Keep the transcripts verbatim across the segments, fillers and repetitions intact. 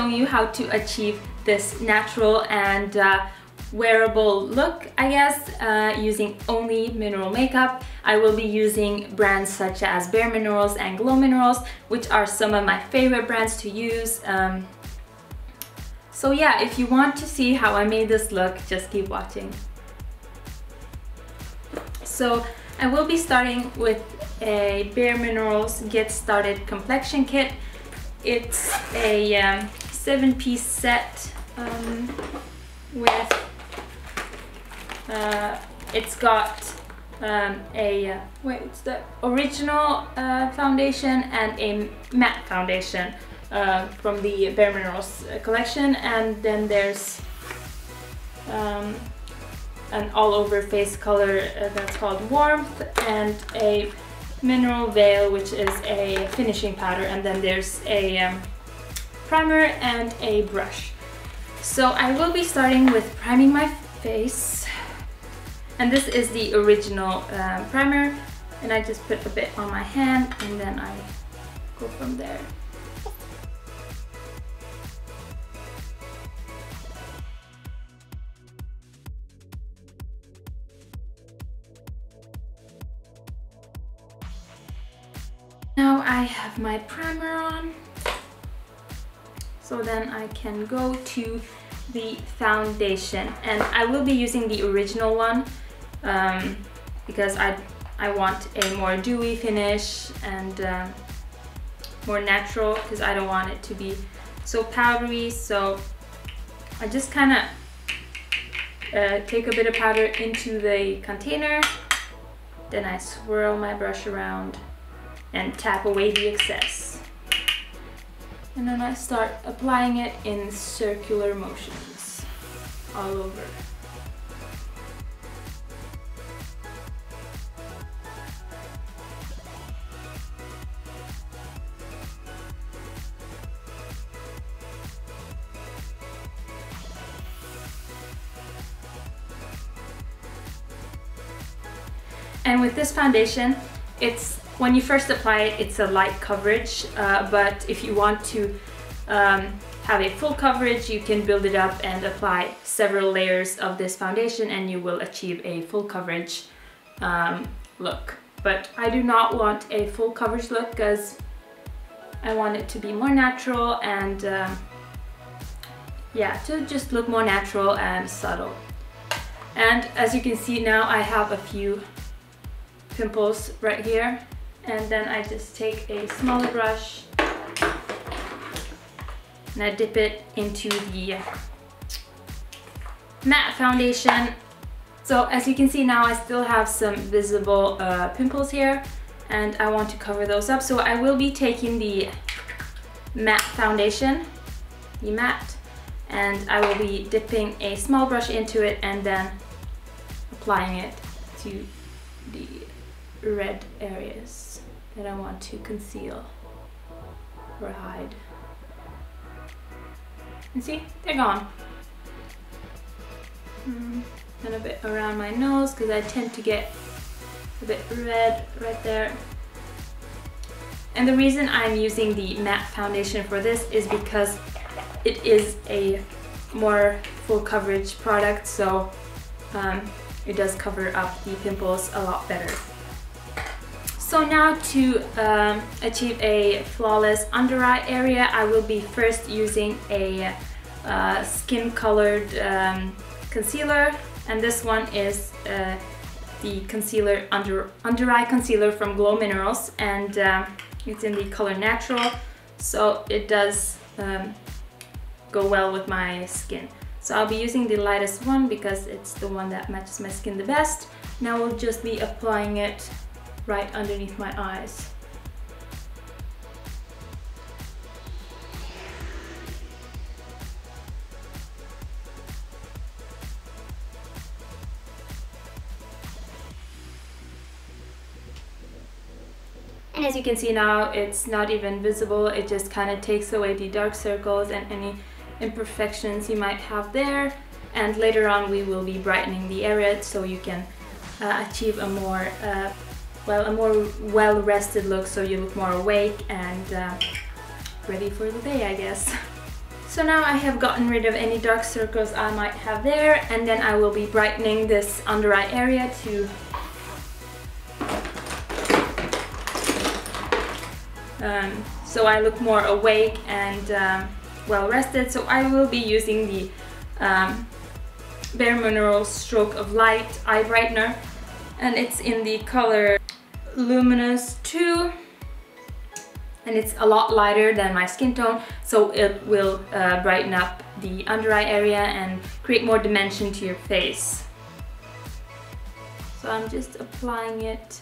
showing you how to achieve this natural and uh, wearable look, I guess, uh, using only mineral makeup. I will be using brands such as bareMinerals and GloMinerals, which are some of my favorite brands to use. Um, so yeah, if you want to see how I made this look, just keep watching. So I will be starting with a bareMinerals Get Started Complexion Kit. It's a um, seven-piece set um, with uh, it's got um, a uh, wait, it's the original uh, foundation and a matte foundation uh, from the bareMinerals collection, and then there's um, an all-over face color uh, that's called Warmth, and a Mineral Veil, which is a finishing powder, and then there's a um, primer and a brush. So I will be starting with priming my face, and this is the original uh, primer, and I just put a bit on my hand and then I go from there. Now I have my primer on, so then I can go to the foundation, and I will be using the original one um, because I, I want a more dewy finish and uh, more natural, because I don't want it to be so powdery. So I just kind of uh, take a bit of powder into the container, then I swirl my brush around and tap away the excess, and then I start applying it in circular motions all over. And with this foundation, it's when you first apply it, it's a light coverage, uh, but if you want to um, have a full coverage, you can build it up and apply several layers of this foundation, and you will achieve a full coverage um, look. But I do not want a full coverage look because I want it to be more natural and uh, yeah, to just look more natural and subtle. And as you can see now, I have a few pimples right here. And then I just take a smaller brush and I dip it into the matte foundation. So as you can see now, I still have some visible uh, pimples here, and I want to cover those up. So I will be taking the matte foundation, the matte, and I will be dipping a small brush into it and then applying it to the red areas that I want to conceal or hide. And see, they're gone. Mm, and a bit around my nose, because I tend to get a bit red right there. And the reason I'm using the matte foundation for this is because it is a more full coverage product, so um, it does cover up the pimples a lot better. So now to um, achieve a flawless under eye area, I will be first using a uh, skin colored um, concealer, and this one is uh, the concealer under under eye concealer from GloMinerals, and uh, it's in the color Natural, so it does um, go well with my skin. So I'll be using the lightest one because it's the one that matches my skin the best. Now we'll just be applying it right underneath my eyes. And as you can see now, it's not even visible. It just kind of takes away the dark circles and any imperfections you might have there. And later on we will be brightening the area so you can uh, achieve a more uh, well, a more well-rested look, so you look more awake and uh, ready for the day, I guess. So now I have gotten rid of any dark circles I might have there, and then I will be brightening this under eye area to um, so I look more awake and um, well rested. So I will be using the um, bareMinerals Stroke of Light Eye Brightener, and it's in the color Luminous two. And it's a lot lighter than my skin tone, so it will uh, brighten up the under eye area and create more dimension to your face. So I'm just applying it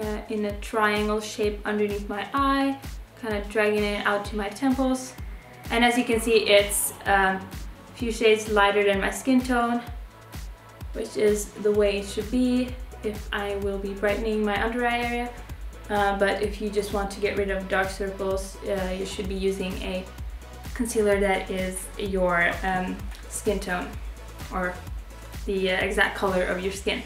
uh, in a triangle shape underneath my eye, kind of dragging it out to my temples. And as you can see, it's um, a few shades lighter than my skin tone, which is the way it should be if I will be brightening my under eye area. Uh, but if you just want to get rid of dark circles, uh, you should be using a concealer that is your um, skin tone or the uh, exact color of your skin.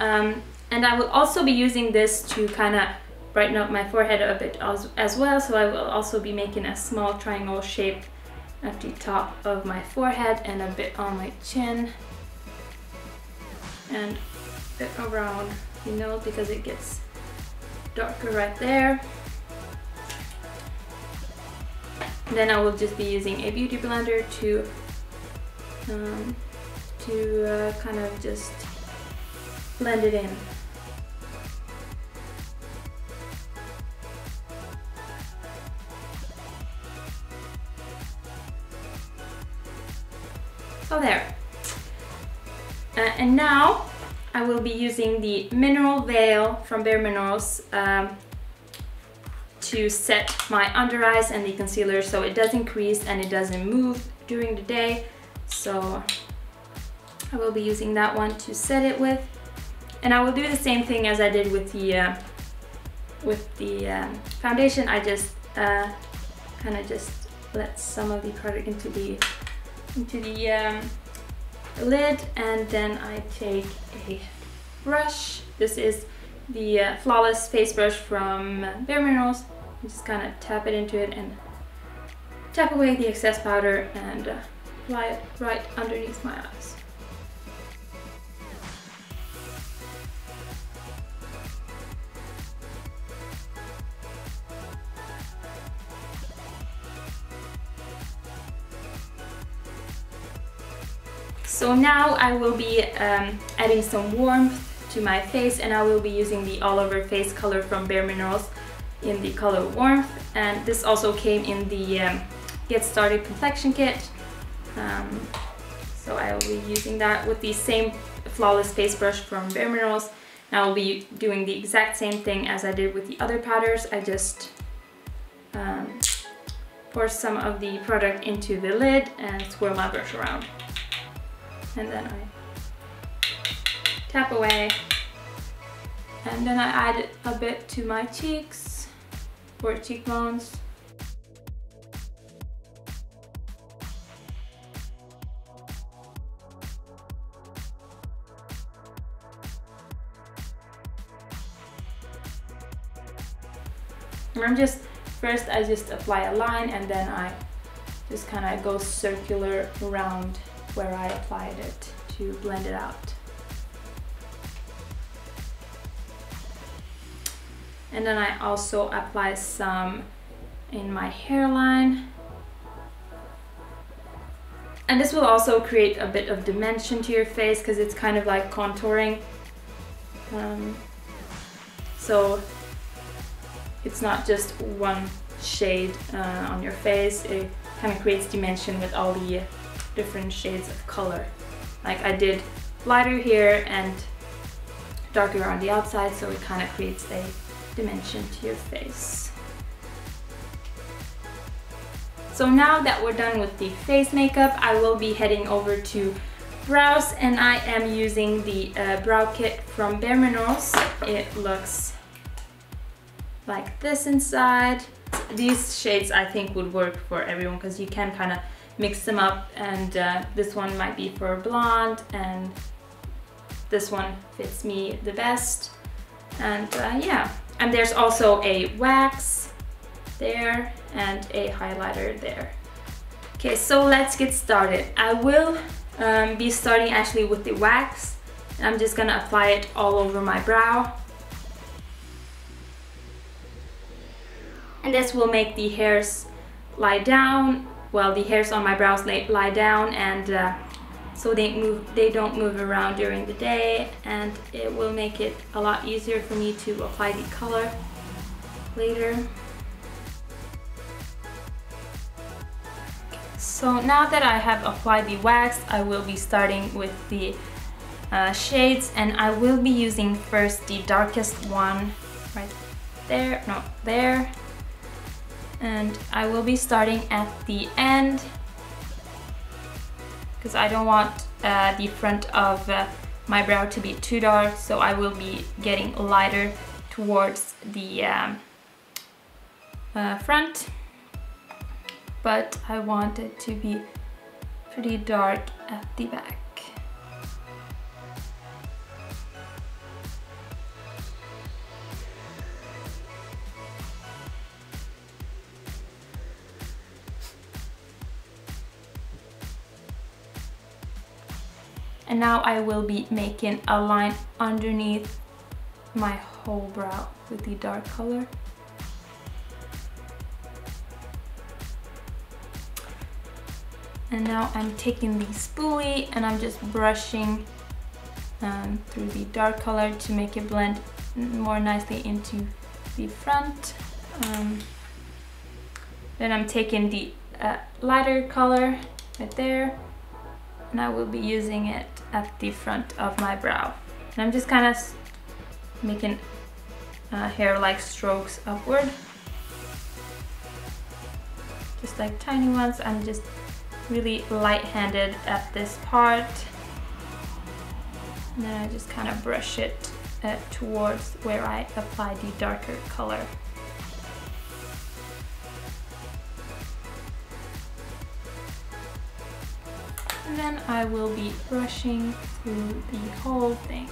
Um, and I will also be using this to kind of brighten up my forehead a bit as, as well. So I will also be making a small triangle shape at the top of my forehead and a bit on my chin and a bit around the nose, because it gets darker right there. Then I will just be using a beauty blender to um, to uh, kind of just blend it in. So there. Uh, and now I will be using the Mineral Veil from bareMinerals um, to set my under eyes and the concealer, so it doesn't crease and it doesn't move during the day. So I will be using that one to set it with, and I will do the same thing as I did with the uh, with the um, foundation. I just uh, kind of just let some of the product into the into the um, lid, and then I take a brush. This is the uh, Flawless Face Brush from bareMinerals. Just kind of tap it into it and tap away the excess powder and uh, apply it right underneath my eyes. So now I will be um, adding some warmth to my face, and I will be using the All Over Face color from bareMinerals in the color Warmth. And this also came in the um, Get Started Perfection Kit. Um, so I will be using that with the same Flawless Face Brush from bareMinerals. And I will be doing the exact same thing as I did with the other powders. I just um, pour some of the product into the lid and swirl my brush around. And then I tap away, and then I add a bit to my cheeks or cheekbones. And I'm just, first I just apply a line, and then I just kind of go circular around where I applied it to blend it out. And then I also apply some in my hairline. And this will also create a bit of dimension to your face, because it's kind of like contouring. Um, so it's not just one shade uh, on your face. It kind of creates dimension with all the different shades of color. Like I did lighter here and darker on the outside, so it kind of creates a dimension to your face. So now that we're done with the face makeup, I will be heading over to brows, and I am using the uh, brow kit from bareMinerals. It looks like this inside. These shades I think would work for everyone, because you can kind of mix them up, and uh, this one might be for blonde, and this one fits me the best. And uh, yeah, and there's also a wax there, and a highlighter there. Okay, so let's get started. I will um, be starting actually with the wax. I'm just gonna apply it all over my brow. And this will make the hairs lie down, well, the hairs on my brows lay, lie down, and uh, so they, move, they don't move around during the day, and it will make it a lot easier for me to apply the color later. So now that I have applied the wax, I will be starting with the uh, shades, and I will be using first the darkest one right there, no, there. And I will be starting at the end because I don't want uh, the front of uh, my brow to be too dark, so I will be getting lighter towards the um, uh, front. But I want it to be pretty dark at the back. And now I will be making a line underneath my whole brow with the dark color. And now I'm taking the spoolie and I'm just brushing um, through the dark color to make it blend more nicely into the front. Um, then I'm taking the uh, lighter color right there, and I will be using it at the front of my brow. And I'm just kind of making uh, hair-like strokes upward, just like tiny ones. I'm just really light-handed at this part, and then I just kind of brush it uh, towards where I apply the darker color. And then I will be brushing through the whole thing.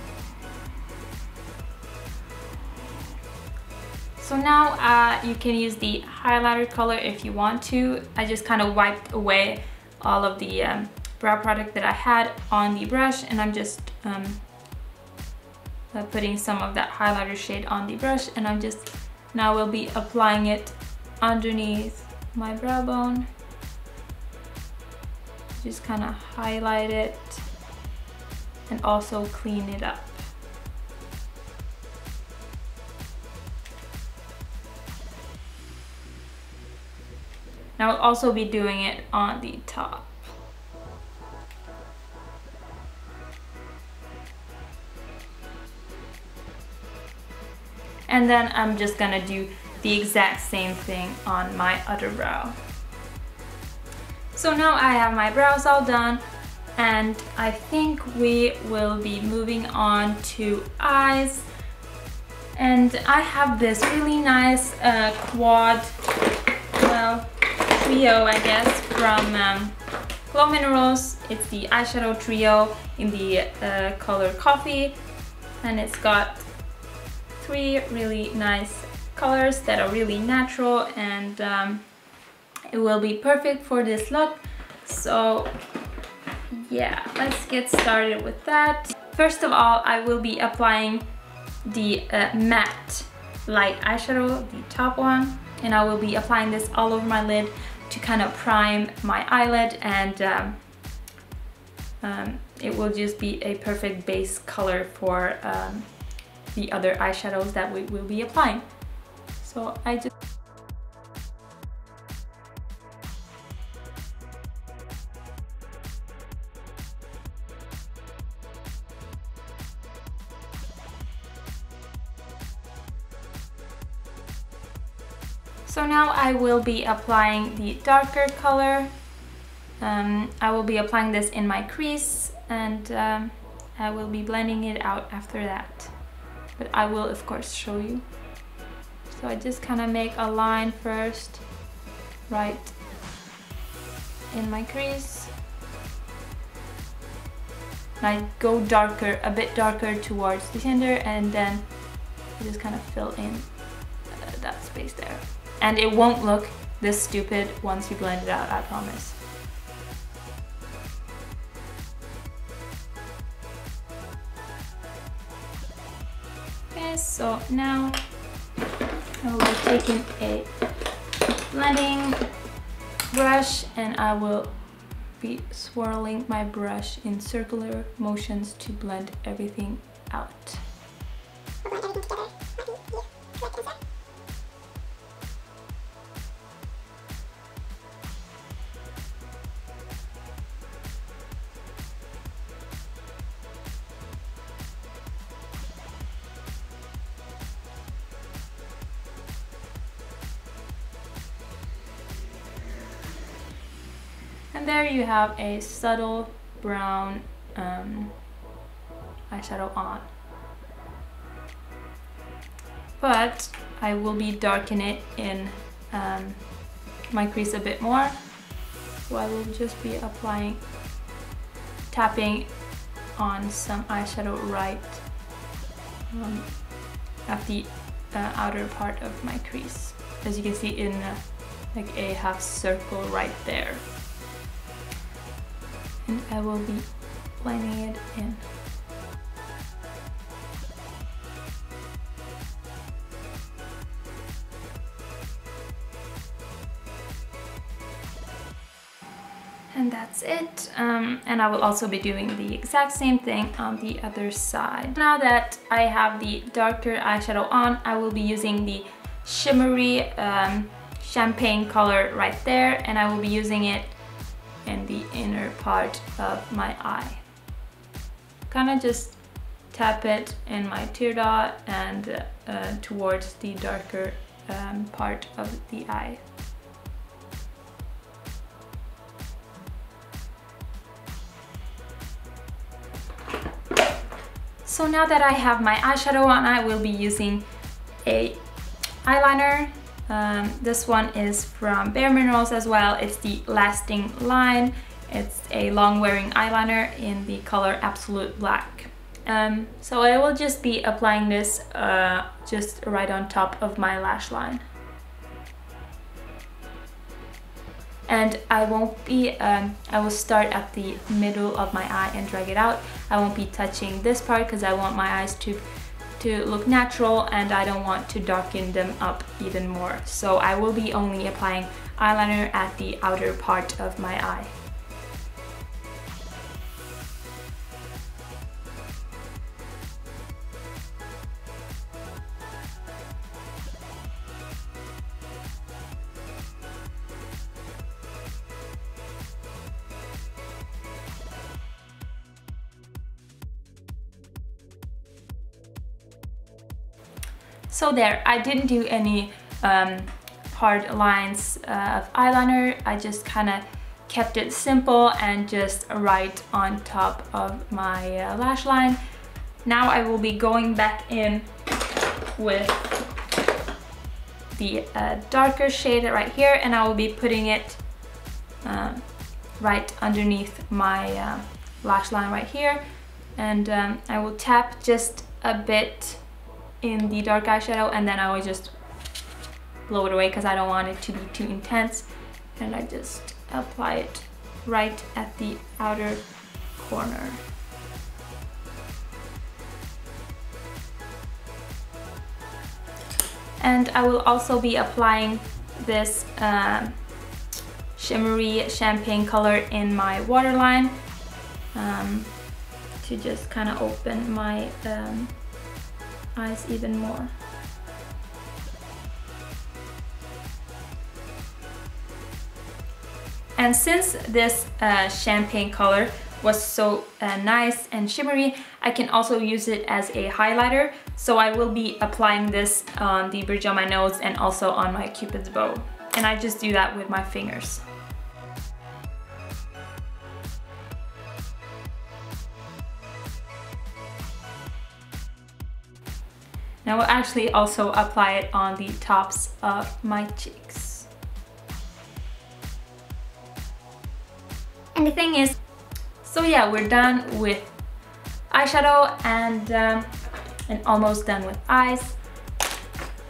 So now uh, you can use the highlighter color if you want to. I just kind of wiped away all of the um, brow product that I had on the brush, and I'm just um, uh, putting some of that highlighter shade on the brush, and I'm just now will be applying it underneath my brow bone. Just kind of highlight it and also clean it up. And I'll also be doing it on the top. And then I'm just gonna do the exact same thing on my other brow. So now I have my brows all done, and I think we will be moving on to eyes. And I have this really nice uh, quad, well, trio I guess, from um, GloMinerals. It's the eyeshadow trio in the uh, color coffee, and it's got three really nice colors that are really natural, and um, it will be perfect for this look. So yeah, let's get started with that. First of all, I will be applying the uh, matte light eyeshadow, the top one, and I will be applying this all over my lid to kind of prime my eyelid, and um, um, it will just be a perfect base color for um, the other eyeshadows that we will be applying. So I just So now I will be applying the darker color. Um, I will be applying this in my crease, and um, I will be blending it out after that. But I will of course show you. So I just kind of make a line first, right in my crease. And I go darker, a bit darker towards the center, and then I just kind of fill in uh, that space there. And it won't look this stupid once you blend it out, I promise. Okay, so now I will be taking a blending brush and I will be swirling my brush in circular motions to blend everything out. And there you have a subtle brown um, eyeshadow on. But I will be darkening it in um, my crease a bit more. So I will just be applying, tapping on some eyeshadow right um, at the uh, outer part of my crease. As you can see in uh, like a half circle right there. And I will be blending it in. And that's it. Um, and I will also be doing the exact same thing on the other side. Now that I have the darker eyeshadow on, I will be using the shimmery um, champagne color right there, and I will be using it in the inner part of my eye. Kind of just tap it in my tear dot and uh, towards the darker um, part of the eye. So now that I have my eyeshadow on, I will be using a eyeliner. Um, this one is from bareMinerals as well. It's the Lasting Line. It's a long-wearing eyeliner in the color Absolute Black. Um, so I will just be applying this uh, just right on top of my lash line. And I won't be, um, I will start at the middle of my eye and drag it out. I won't be touching this part because I want my eyes to to look natural and I don't want to darken them up even more. So I will be only applying eyeliner at the outer part of my eye. So there, I didn't do any um, hard lines uh, of eyeliner. I just kind of kept it simple and just right on top of my uh, lash line. Now I will be going back in with the uh, darker shade right here, and I will be putting it uh, right underneath my uh, lash line right here. And um, I will tap just a bit in the dark eyeshadow, and then I will just blow it away because I don't want it to be too intense, and I just apply it right at the outer corner. And I will also be applying this uh, shimmery champagne color in my waterline um, to just kind of open my um, eyes even more. And since this uh, champagne color was so uh, nice and shimmery, I can also use it as a highlighter. So I will be applying this on the bridge of my nose and also on my cupid's bow. And I just do that with my fingers. I will actually also apply it on the tops of my cheeks. And the thing is, so yeah, we're done with eyeshadow and, um, and almost done with eyes.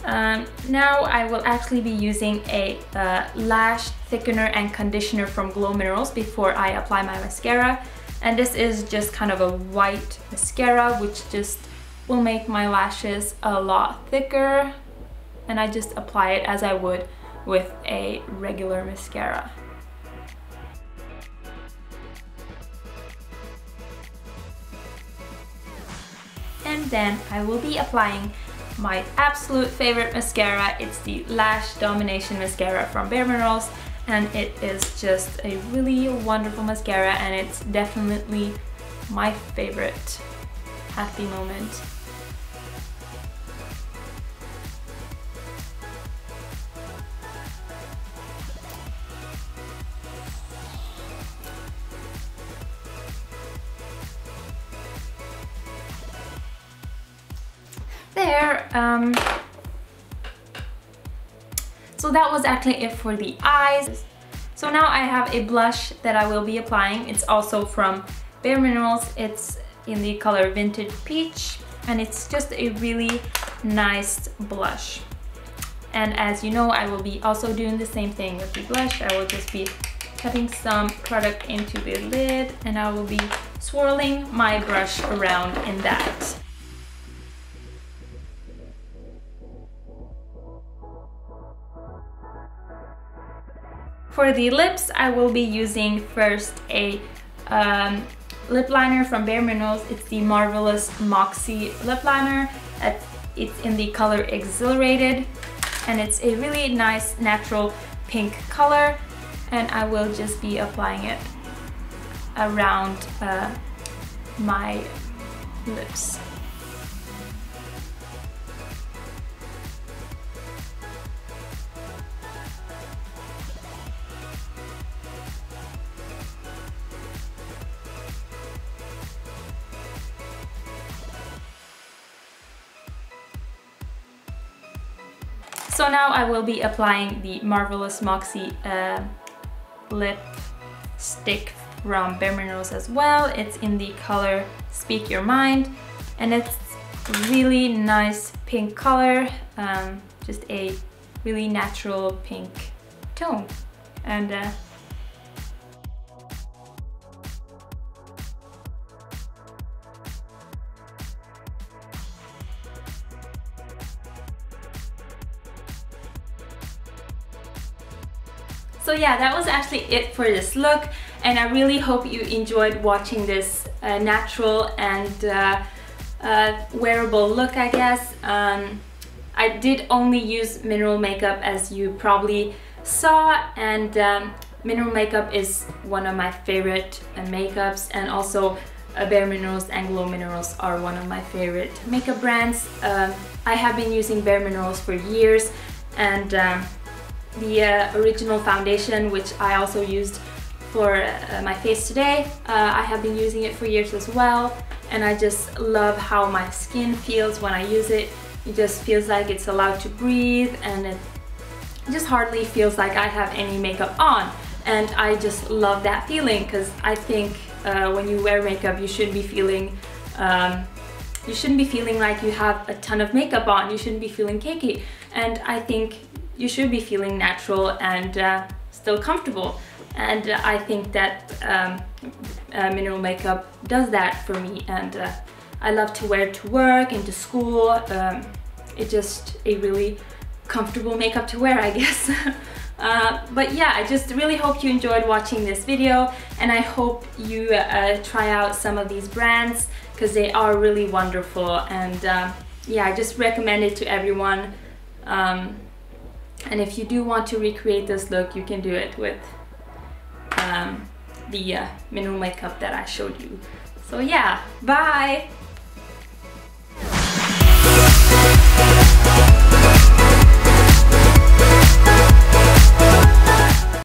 Um, now I will actually be using a uh, lash thickener and conditioner from GloMinerals before I apply my mascara. And this is just kind of a white mascara, which just will make my lashes a lot thicker. And I just apply it as I would with a regular mascara. And then I will be applying my absolute favorite mascara. It's the Lash Domination Mascara from bareMinerals, and it is just a really wonderful mascara, and it's definitely my favorite at the moment. There. Um, so that was actually it for the eyes. So now I have a blush that I will be applying. It's also from bareMinerals. It's in the color Vintage Peach, and it's just a really nice blush. And as you know, I will be also doing the same thing with the blush. I will just be putting some product into the lid, and I will be swirling my brush around in that. For the lips, I will be using first a um, lip liner from bareMinerals. It's the Marvelous Moxie Lip Liner. It's in the color Exhilarated, and it's a really nice natural pink color, and I will just be applying it around uh, my lips. So now I will be applying the Marvelous Moxie uh, Lip Stick from bareMinerals as well. It's in the color Speak Your Mind, and it's really nice pink color, um, just a really natural pink tone. And uh, So yeah, that was actually it for this look, and I really hope you enjoyed watching this uh, natural and uh, uh, wearable look, I guess. Um, I did only use mineral makeup, as you probably saw, and um, mineral makeup is one of my favorite uh, makeups, and also uh, bareMinerals and GloMinerals are one of my favorite makeup brands. Uh, I have been using bareMinerals for years, and um, the uh, original foundation, which I also used for uh, my face today, uh, I have been using it for years as well, and I just love how my skin feels when I use it. It just feels like it's allowed to breathe, and it just hardly feels like I have any makeup on, and I just love that feeling, because I think uh, when you wear makeup, you shouldn't be feeling um, you shouldn't be feeling like you have a ton of makeup on. You shouldn't be feeling cakey, and I think you should be feeling natural and uh, still comfortable, and uh, I think that um, uh, mineral makeup does that for me, and uh, I love to wear it to work and to school. Um, it's just a really comfortable makeup to wear, I guess. uh, but yeah, I just really hope you enjoyed watching this video, and I hope you uh, try out some of these brands, because they are really wonderful, and uh, yeah, I just recommend it to everyone. Um, And if you do want to recreate this look, you can do it with um, the uh, mineral makeup that I showed you. So yeah, bye!